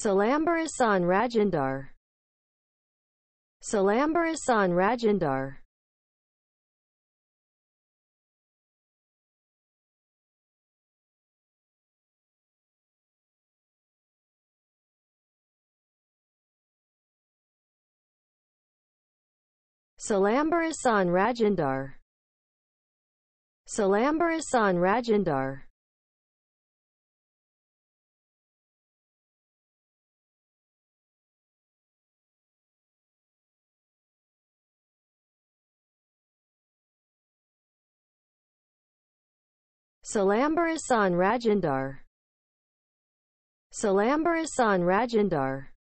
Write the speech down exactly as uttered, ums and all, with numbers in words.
Silambarasan Rajendar. Silambarasan Rajendar. Silambarasan Rajendar. Silambarasan Rajendar. Silambarasan Rajendar. Silambarasan Rajendar.